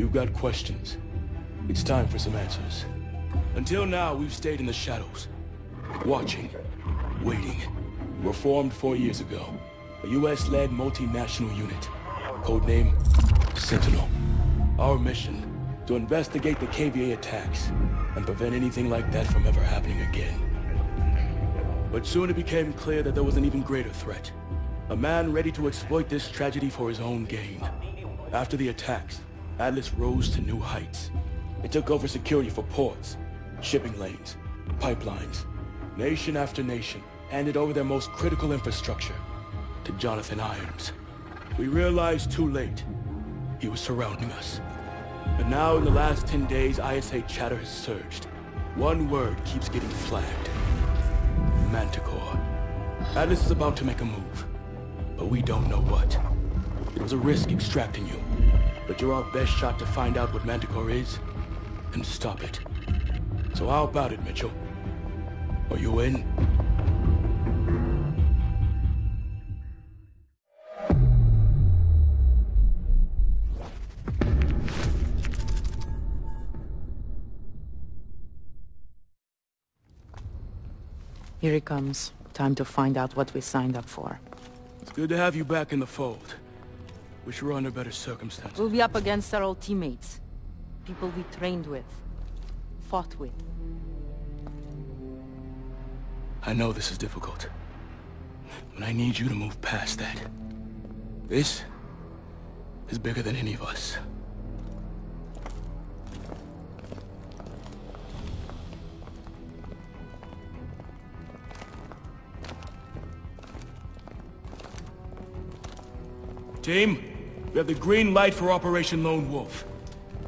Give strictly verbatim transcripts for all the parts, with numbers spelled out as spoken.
You've got questions. It's time for some answers. Until now, we've stayed in the shadows. Watching. Waiting. We were formed four years ago. A U S-led multinational unit. Codename, Sentinel. Our mission, to investigate the K V A attacks and prevent anything like that from ever happening again. But soon it became clear that there was an even greater threat. A man ready to exploit this tragedy for his own gain. After the attacks, Atlas rose to new heights. It took over security for ports, shipping lanes, pipelines. Nation after nation handed over their most critical infrastructure to Jonathan Irons. We realized too late he was surrounding us. But now in the last ten days, I S A chatter has surged. One word keeps getting flagged. Manticore. Atlas is about to make a move, but we don't know what. It was a risk extracting you, but you're our best shot to find out what Manticore is and stop it. So how about it, Mitchell? Are you in? Here he comes. Time to find out what we signed up for. It's good to have you back in the fold. Wish we were under better circumstances. We'll be up against our old teammates. People we trained with. Fought with. I know this is difficult. But I need you to move past that. This is bigger than any of us. Team, we have the green light for Operation Lone Wolf.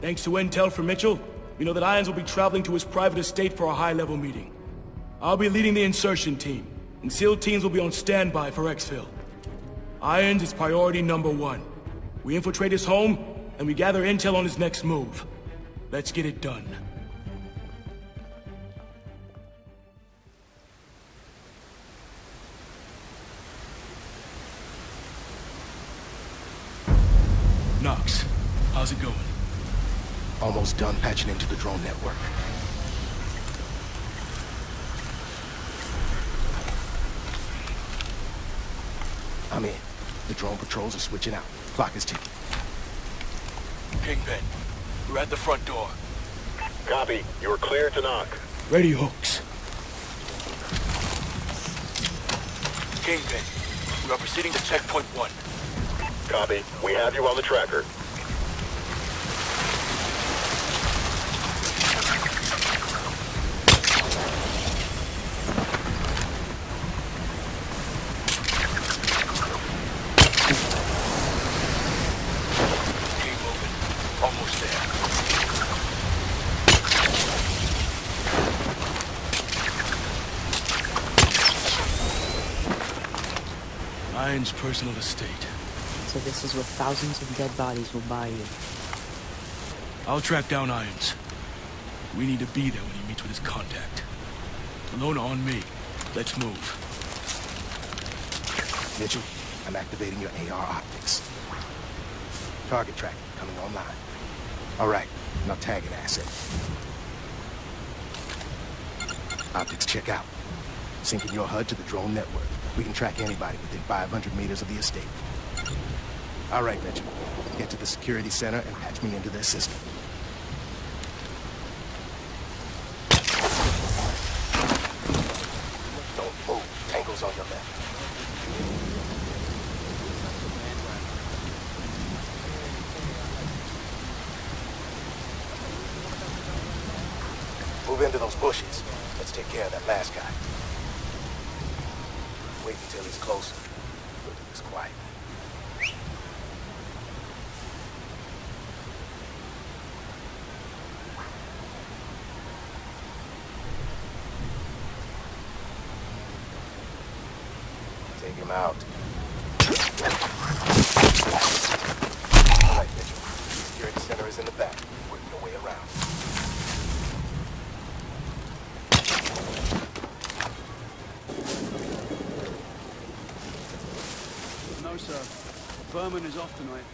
Thanks to intel from Mitchell, we know that Irons will be traveling to his private estate for a high-level meeting. I'll be leading the insertion team, and SEAL teams will be on standby for exfil. Irons is priority number one. We infiltrate his home, and we gather intel on his next move. Let's get it done. Knox, how's it going? Almost done patching into the drone network. I'm in. The drone patrols are switching out. Clock is ticking. Kingpin, we're at the front door. Copy. You're clear to knock. Ready, Hooks. Kingpin, we are proceeding to checkpoint one. Copy. We have you on the tracker. Keep moving. Almost there. Ryan's personal estate. So this is where thousands of dead bodies will buy you. I'll track down Irons. We need to be there when he meets with his contact. Ilona on me. Let's move. Mitchell, I'm activating your A R optics. Target tracking coming online. All right, now tag an asset. Optics check out. Syncing your H U D to the drone network. We can track anybody within five hundred meters of the estate. All right, Mitchell. Get to the security center and patch me into their system. Don't move. Tangle's on your left. Move into those bushes. Let's take care of that last guy. Wait until he's closer. We'll do this quietly. Take him out. All right, Mitchell. The security center is in the back. Work your way around. No, sir. Berman is off tonight.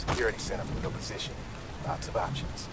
security center from your position. Lots of options.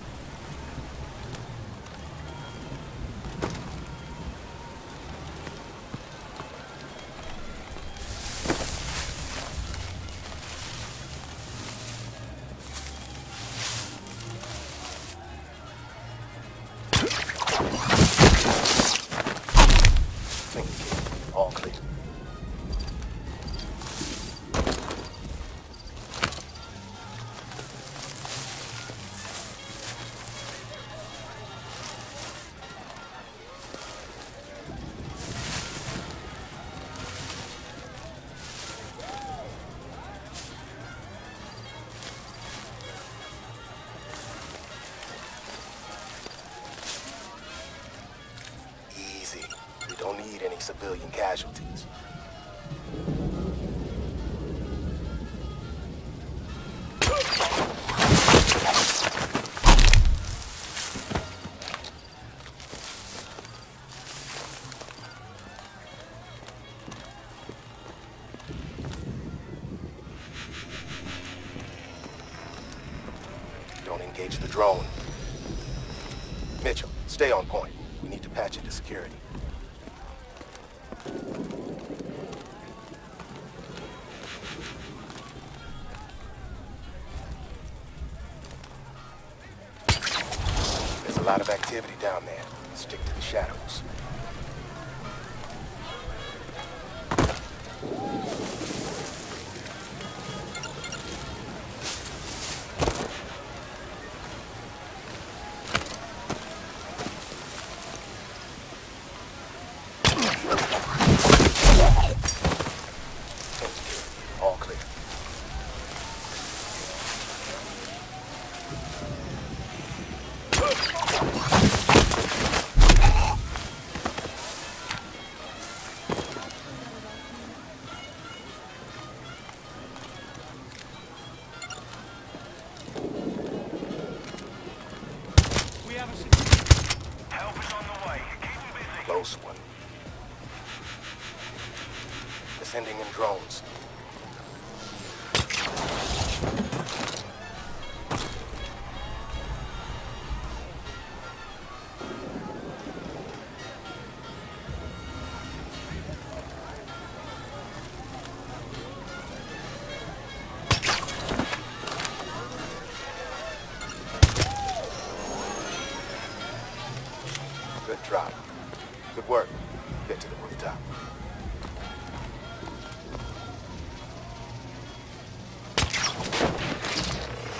Civilian casualties. Don't engage the drone. Mitchell, stay on point. We need to patch it to security. A lot of activity down there. Stick to the shadows. Sending in drones. Good drop. Good work. Get to the rooftop.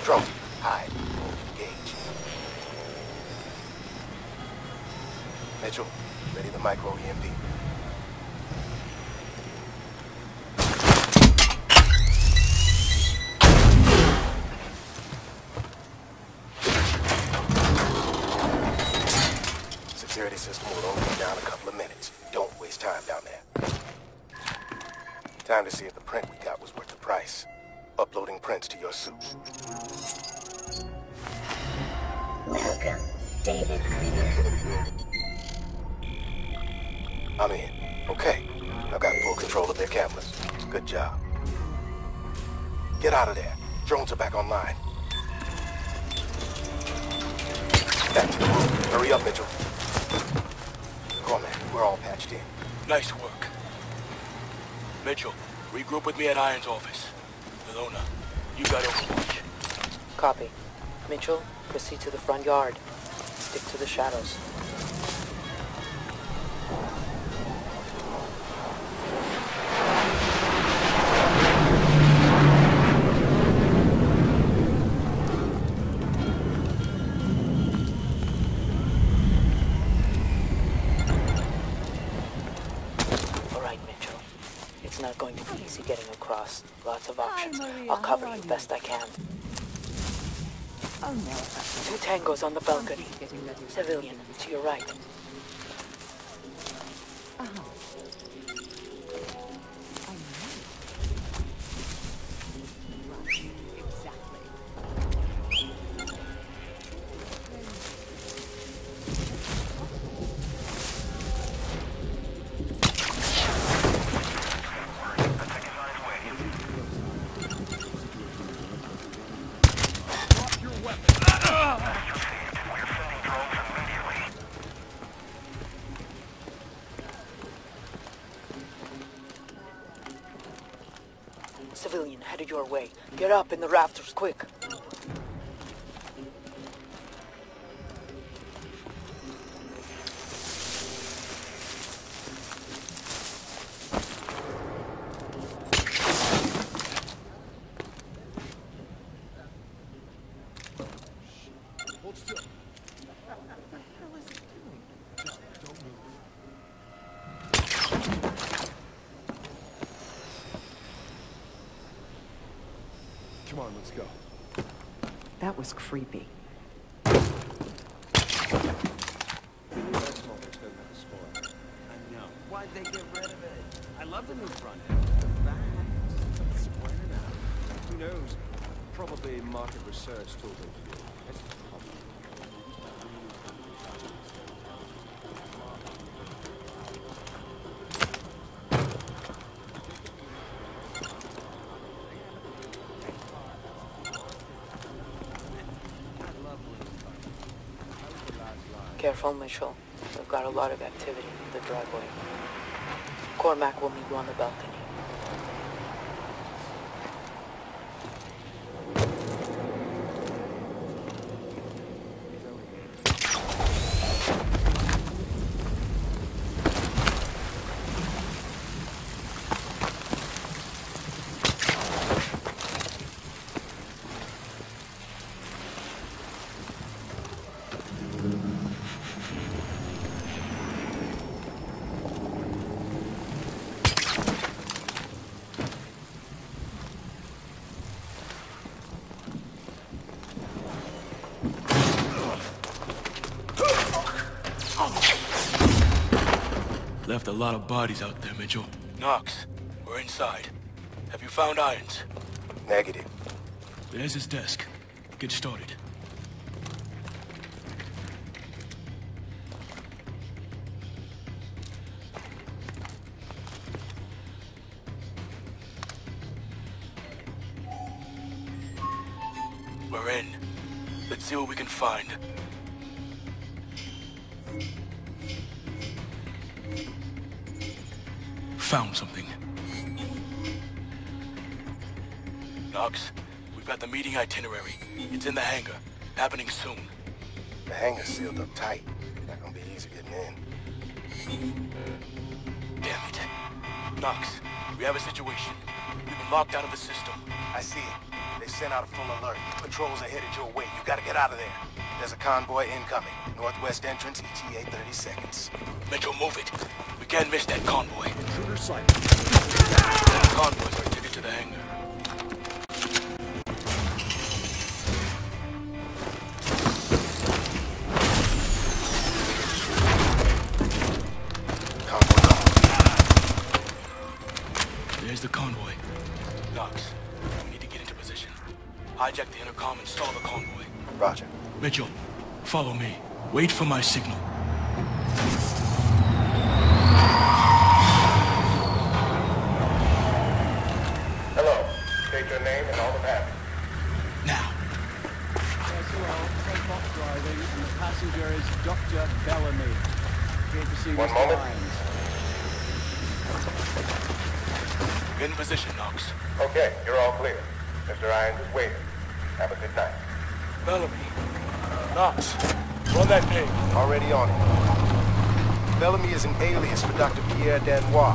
Drone, hide, engage. Mitchell, ready the micro E M D. Security system will only be down a couple of minutes. Don't waste time down there. Time to see if the print we got was worth the price. Uploading prints to your suit. Welcome, David Greener. I'm in. Okay. I've got full control of their cameras. Good job. Get out of there. Drones are back online. Back to the room. Hurry up, Mitchell. Cormac, we're all patched in. Nice work. Mitchell, regroup with me at Irons' office. Ilona, you got overwatch. Copy. Mitchell, proceed to the front yard. Stick to the shadows. Lots of options. Hi, Maria, I'll cover you best I can. Oh, no. Two tangos on the balcony. Civilian, to your right. Uh-huh. I know. Exactly. way. Get up in the rafters, quick. Was creepy. Why'd they get rid of it? I love the new front end. Who knows? Probably market research tool. Careful, Mitchell. We've got a lot of activity in the driveway. Cormac will meet you on the balcony. Left a lot of bodies out there, Mitchell. Knox, we're inside. Have you found Irons? Negative. There's his desk. Get started. We're in. Let's see what we can find. Found something. Knox, we've got the meeting itinerary. It's in the hangar. Happening soon. The hangar's sealed up tight. Not gonna be easy getting in. Damn it. Knox, we have a situation. We've been locked out of the system. I see it. They sent out a full alert. Patrols are headed your way. You gotta get out of there. There's a convoy incoming. Northwest entrance, E T A thirty seconds. Metro, move it. We can't miss that convoy. Shooter sight. That convoy's our ticket to the hangar. Convoy. There's the convoy. Knox, we need to get into position. Hijack the intercom and stall the convoy. Roger. Mitchell, follow me. Wait for my signal. Hello. State your name and all the passengers. Now. Yes, hello. Red box driving, and the passenger is Doctor Bellamy. One moment. Irons. In position, Knox. Okay, you're all clear. Mister Irons is waiting. Have a good night. Bellamy. Knox, run that page. Already on it. Bellamy is an alias for Doctor Pierre Danois.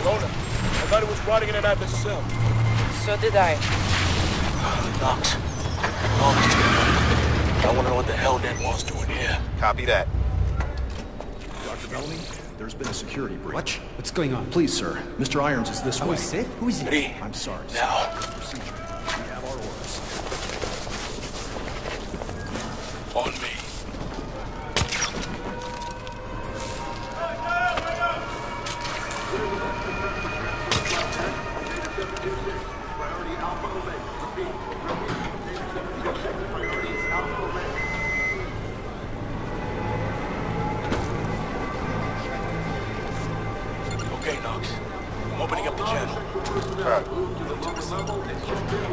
Ilona, I thought it was rotting in an Atlas cell. So did I. Knox, all this together. I want to know what the hell Danois doing here. Copy that. Doctor Bellamy, there's been a security breach. What? What's going on? Please, sir. Mister Irons is this way. Is it? Who is he? I'm sorry. Now. Procedure. On me. Okay, Knox. I'm opening up the channel. All right.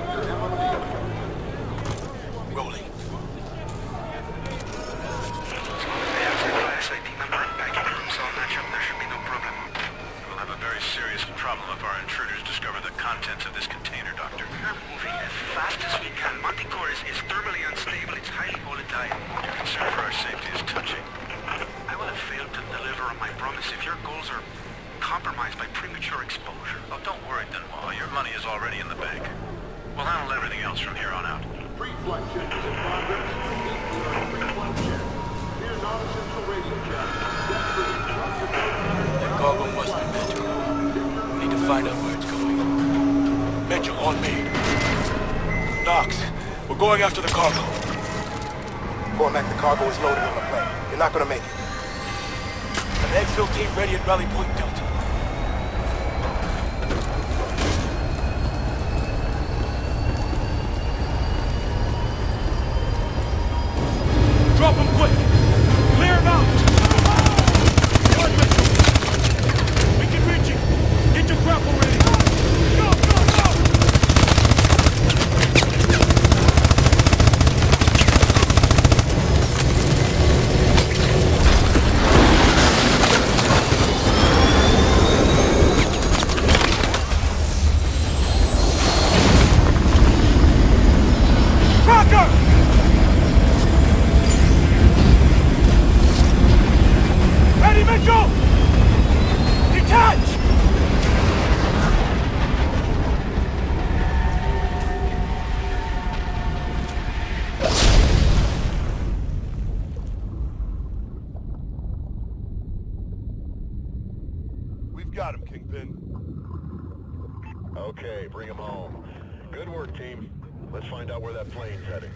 else from here on out. Free flight check is in progress. Free flight check. Here's non-essential radio check. That cargo must be Metro. Need to find out where it's going. Mitchell, on me. Knox, we're going after the cargo. Cormac, the cargo is loaded on the plane. You're not gonna make it. An exfil team ready at Rally Point Delta. Drop them quick! Clear them out! Come on, Mitchell! We can reach you! Get your grapple ready! Go, go, go! Rocker! Mitchell! Detach! We've got him, Kingpin. Okay, bring him home. Good work, team. Let's find out where that plane's heading.